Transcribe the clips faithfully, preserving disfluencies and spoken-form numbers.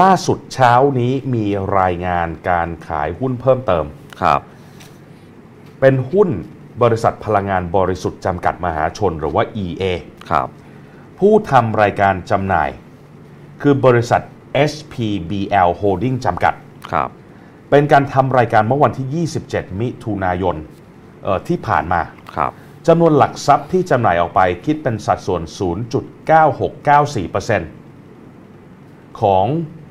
ล่าสุดเช้านี้มีรายงานการขายหุ้นเพิ่มเติมครับเป็นหุ้นบริษัทพลังงานบริสุทธิ์จำกัดมหาชนหรือว่า อี เอ ครับผู้ทำรายการจำหน่ายคือบริษัท เอส พี บี แอล Holding จำกัดครับเป็นการทำรายการเมื่อวันที่ยี่สิบเจ็ดมิถุนายนที่ผ่านมาครับจำนวนหลักทรัพย์ที่จำหน่ายออกไปคิดเป็นสัดส่วน ศูนย์จุดเก้าหกเก้าสี่เปอร์เซ็นต์ ของ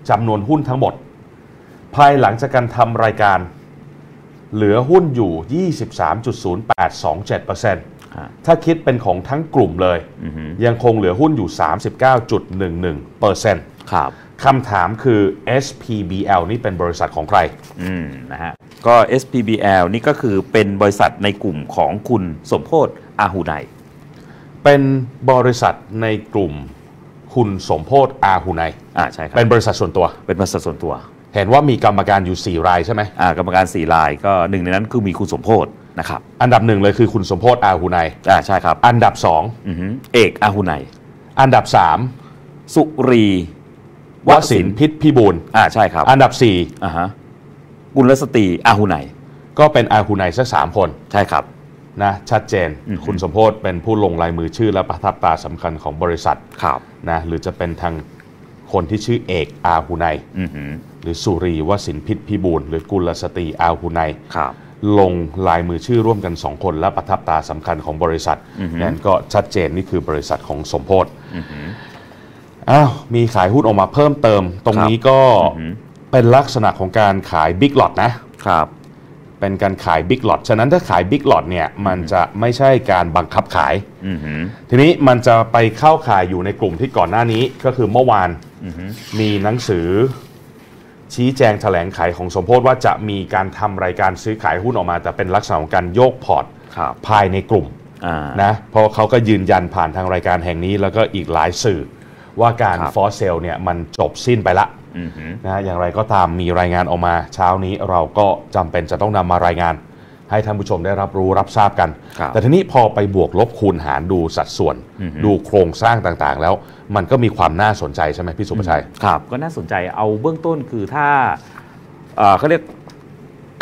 จำนวนหุ้นทั้งหมดภายหลังจากการทำรายการเหลือหุ้นอยู่ ยี่สิบสามจุดศูนย์แปดสองเจ็ดเปอร์เซ็นต์ ถ้าคิดเป็นของทั้งกลุ่มเลยยังคงเหลือหุ้นอยู่ สามสิบเก้าจุดหนึ่งหนึ่งเปอร์เซ็นต์ ครับคำถามคือ เอส พี บี แอล นี่เป็นบริษัทของใครอืมนะฮะก็ เอส พี บี แอล นี่ก็คือเป็นบริษัทในกลุ่มของคุณสมโพธิ์อาหูไนเป็นบริษัทในกลุ่มคุณสมโพธิ์อาหูไนอ่าใช่ครับเป็นบริษัทส่วนตัวเป็นบริษัทส่วนตัวเห็นว่ามีกรรมการอยู่สี่รายใช่ไหมอ่ากรรมการสี่รายก็หนึ่งในนั้นคือมีคุณสมโพธิ์นะครับอันดับหนึ่งเลยคือคุณสมโพธิ์อาหูไนอ่าใช่ครับอันดับสองอือเอกอาหูไนอันดับสามสุรีวสินพิษพิบูลอ่าใช่ครับอันดับสี่อ่าฮะกุลสตรีอาหูไนก็เป็นอาหูไนสักสามคนใช่ครับนะชัดเจนคุณสมโพธิ์เป็นผู้ลงลายมือชื่อและประทับตาสำคัญของบริษัทครับนะหรือจะเป็นทางคนที่ชื่อเอกอาหูไนหรือสุรีวสินพิษพิบูลหรือกุลสตรีอาหูไนครับลงลายมือชื่อร่วมกันสองคนและประทับตาสำคัญของบริษัทนั้นก็ชัดเจนนี่คือบริษัทของสมโพธิ์อ้าวมีขายหุ้นออกมาเพิ่มเติมตรงนี้ก็เป็นลักษณะของการขายบิ๊กล็อตนะครับเป็นการขายบิ๊กล็อตฉะนั้นถ้าขายบิ๊กล็อตเนี่ยมันจะไม่ใช่การบังคับขายทีนี้มันจะไปเข้าขายอยู่ในกลุ่มที่ก่อนหน้านี้ก็คือเมื่อวานมีหนังสือชี้แจงแถลงขายของสมโพธิ์ว่าจะมีการทำรายการซื้อขายหุ้นออกมาแต่เป็นลักษณะของการโยกพอร์ตภายในกลุ่มนะเพราะเขาก็ยืนยันผ่านทางรายการแห่งนี้แล้วก็อีกหลายสื่อว่าการฟอร์เซลเนี่ยมันจบสิ้นไปละนะอย่างไรก็ตามมีรายงานออกมาเช้านี้เราก็จำเป็นจะต้องนำมารายงานให้ท่านผู้ชมได้รับรู้รับทราบกันแต่ทีนี้พอไปบวกลบคูณหารดูสัดส่วนดูโครงสร้างต่างๆแล้วมันก็มีความน่าสนใจใช่ไหมพี่สุภชัยครับก็น่าสนใจเอาเบื้องต้นคือถ้าเขาเรียก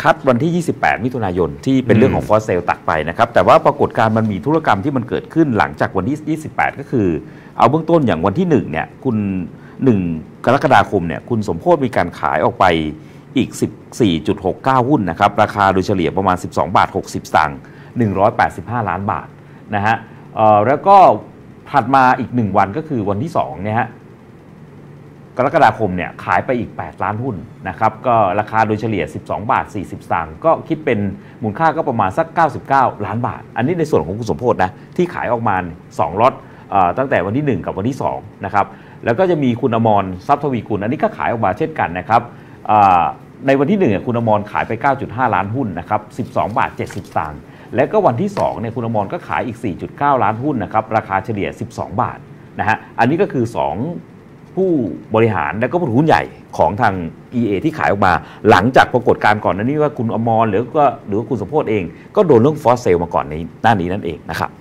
คัดวันที่ยี่สิบแปดมิถุนายนที่เป็นเรื่องของฟอร์เซลตักไปนะครับแต่ว่าปรากฏการณ์มันมีธุรกรรมที่มันเกิดขึ้นหลังจากวันที่ยี่สิบแปดก็คือเอาเบื้องต้นอย่างวันที่หนึ่งเนี่ยคุณหนึ่งกรกฎาคมเนี่ยคุณสมโพธิ์มีการขายออกไปอีก สิบสี่จุดหกเก้า หุ้นนะครับราคาโดยเฉลี่ยประมาณ สิบสองบาทหกสิบสตางค์ หนึ่งร้อยแปดสิบห้าล้านบาทนะฮะแล้วก็ถัดมาอีกหนึ่งวันก็คือวันที่สองเนี่ยฮะกรกฎาคมเนี่ยขายไปอีกแปดล้านหุ้นนะครับก็ราคาโดยเฉลี่ย สิบสองบาทสี่สิบสตางค์ก็คิดเป็นมูลค่าก็ประมาณสักเก้าสิบเก้าล้านบาทอันนี้ในส่วนของคุณสมโพธิ์นะที่ขายออกมาสองล็อตตั้งแต่วันที่หนึ่งกับวันที่สองนะครับแล้วก็จะมีคุณอมรทรัพย์ทวีกุลอันนี้ก็ขายออกมาเช่นกันนะครับในวันที่หนึ่งคุณอมรขายไป เก้าจุดห้าล้านหุ้นนะครับ สิบสองบาทเจ็ดสิบสตางค์และก็วันที่สองเนี่ยคุณอมรก็ขายอีก สี่จุดเก้าล้านหุ้นนะครับราคาเฉลี่ยสิบสองบาทนะฮะอันนี้ก็คือสองผู้บริหารและก็ผู้ถือหุ้นใหญ่ของทาง อี เอ ที่ขายออกมาหลังจากปรากฏการณ์ก่อนนั้นนี่ว่าคุณอมรหรือก็หรือว่าคุณสมโพธิ์เองก็โดนเรื่องฟอร์เซลมาก่อนในหน้านี้นั่นเองนะครับ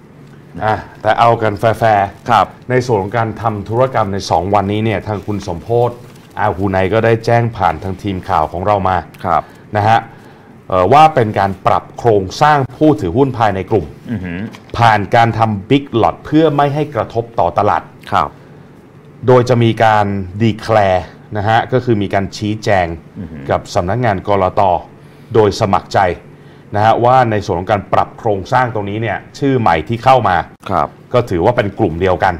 อ่ะแต่เอากันแฟร์ๆในส่วนของการทำธุรกรรมในสองวันนี้เนี่ยทางคุณสมโพธิ์อาหูไนก็ได้แจ้งผ่านทางทีมข่าวของเรามานะฮะว่าเป็นการปรับโครงสร้างผู้ถือหุ้นภายในกลุ่มผ่านการทำบิ๊กล็อตเพื่อไม่ให้กระทบต่อตลาดโดยจะมีการดีแคลร์นะฮะก็คือมีการชี้แจงกับสำนักงานกลตโดยสมัครใจนะฮะว่าในส่วนของการปรับโครงสร้างตรงนี้เนี่ยชื่อใหม่ที่เข้ามาก็ถือว่าเป็นกลุ่มเดียวกัน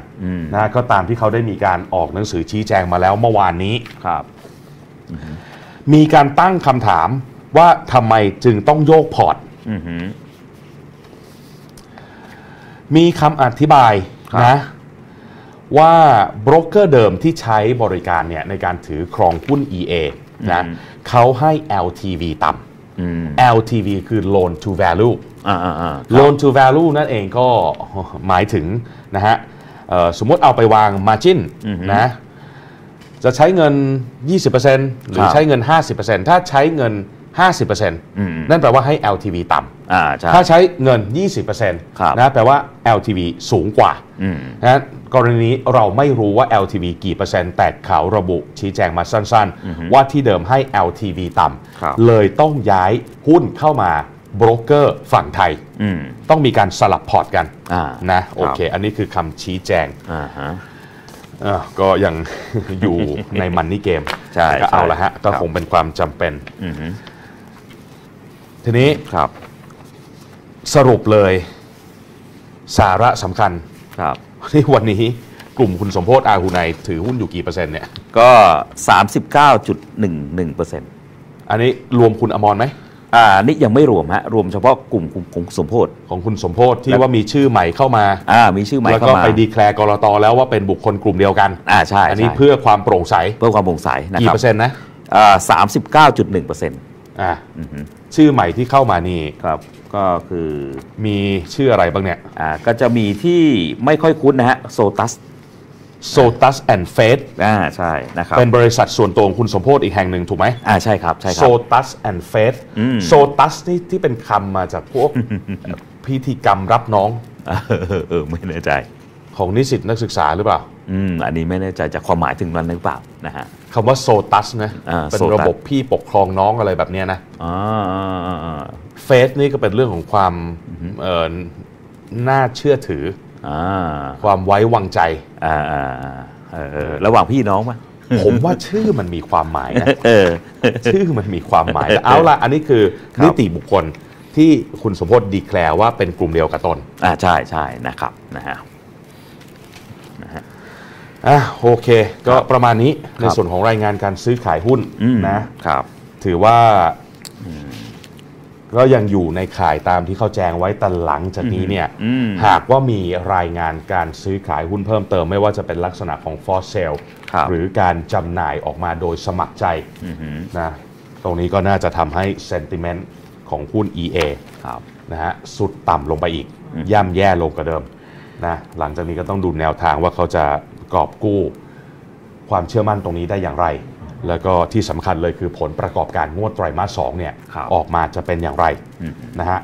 นะก็ตามที่เขาได้มีการออกหนังสือชี้แจงมาแล้วเมื่อวานนี้มีการตั้งคำถามว่าทำไมจึงต้องโยกพอร์ตมีคำอธิบายนะว่าโบรกเกอร์เดิมที่ใช้บริการเนี่ยในการถือครองหุ้น อี เอ นะเขาให้ แอล ที วี ต่ำแอล ที วี คือ Loan to Value Loan to Value นั่นเองก็หมายถึงนะฮะสมมติเอาไปวาง Margin นะจะใช้เงิน ยี่สิบเปอร์เซ็นต์ หรือใช้เงิน ห้าสิบเปอร์เซ็นต์ ถ้าใช้เงิน ห้าสิบเปอร์เซ็นต์ นั่นแปลว่าให้ แอล ที วี ต่ำถ้าใช้เงิน ยี่สิบเปอร์เซ็นต์ นะแปลว่า แอล ที วี สูงกว่านะกรณีนี้เราไม่รู้ว่า แอล ที วี กี่เปอร์เซ็นต์แต่เขาระบุชี้แจงมาสั้นๆว่าที่เดิมให้ แอล ที วี ต่ำเลยต้องย้ายหุ้นเข้ามาโบรกเกอร์ฝั่งไทยต้องมีการสลับพอร์ตกันนะโอเคอันนี้คือคำชี้แจงก็ยังอยู่ในมันนี่เกมก็เอาละฮะก็คงเป็นความจำเป็นทีนี้สรุปเลยสาระสำคัญที่วันนี้กลุ่มคุณสมโพศ์อาหูไนถือหุ้นอยู่กี่เปอร์เซ็นต์เนี่ยก็ สามสิบเก้าจุดหนึ่งหนึ่งเปอร์เซ็นต์ อันนี้รวมคุณอมรไหมอ่านี่ยังไม่รวมฮะรวมเฉพาะกลุ่มของสมโพธของคุณสมโพธที่ว่ามีชื่อใหม่เข้ามาอ่ามีชื่อใหม่เข้ามาแล้วก็ไปดีแคลร์กรต.แล้วว่าเป็นบุคคลกลุ่มเดียวกันอ่าใช่อันนี้เพื่อความโปร่งใสเพื่อความโปร่งใสนะครับกี่เปอร์เซ็นต์นะอ่าสามสิบเก้าจุดหนึ่งเปอร์เซ็นต์อ่าชื่อใหม่ที่เข้ามานี่ครับก็คือมีชื่ออะไรบ้างเนี่ยอ่าก็จะมีที่ไม่ค่อยคุ้นนะฮะโซตัสโซตัสแอนด์เฟสอ่าใช่นะครับเป็นบริษัทส่วนตัวของคุณสมโพธอีกแห่งหนึ่งถูกไหมอ่าใช่ครับใช่ครับโซตัสแอนด์เฟสโซตัสนี่ที่เป็นคำมาจากพวกพิธีกรรมรับน้องเออไม่แน่ใจของนิสิตนักศึกษาหรือเปล่าอืมอันนี้ไม่แน่ใจจากความหมายถึงนั้นหรือเปล่านะฮะคำว่าโซตัสนะเป็นระบบพี่ปกครองน้องอะไรแบบเนี้ยนะอ่าเฟสนี่ก็เป็นเรื่องของความเออน่าเชื่อถือความไว้วางใจระหว่างพี่น้องมั้ยผมว่าชื่อมันมีความหมายนะชื่อมันมีความหมายเอาละอันนี้คือนิติบุคคลที่คุณสมโพธดีแคลร์ว่าเป็นกลุ่มเดียวกับตนอ่าใช่ใช่นะครับนะฮะอ่ะโอเคก็ประมาณนี้ในส่วนของรายงานการซื้อขายหุ้นนะครับถือว่าก็ยังอยู่ในข่ายตามที่เขาแจ้งไว้แต่หลังจากนี้เนี่ยหากว่ามีรายงานการซื้อขายหุ้นเพิ่มเติมไม่ว่าจะเป็นลักษณะของ for sale หรือการจำหน่ายออกมาโดยสมัครใจนะตรงนี้ก็น่าจะทำให้ sentiment ของหุ้น อี เอ นะฮะสุดต่ำลงไปอีกย่ำแย่ลงกว่าเดิมนะหลังจากนี้ก็ต้องดูแนวทางว่าเขาจะกอบกู้ความเชื่อมั่นตรงนี้ได้อย่างไรแล้วก็ที่สำคัญเลยคือผลประกอบการงวดไตรมาสสองเนี่ยออกมาจะเป็นอย่างไรนะฮะ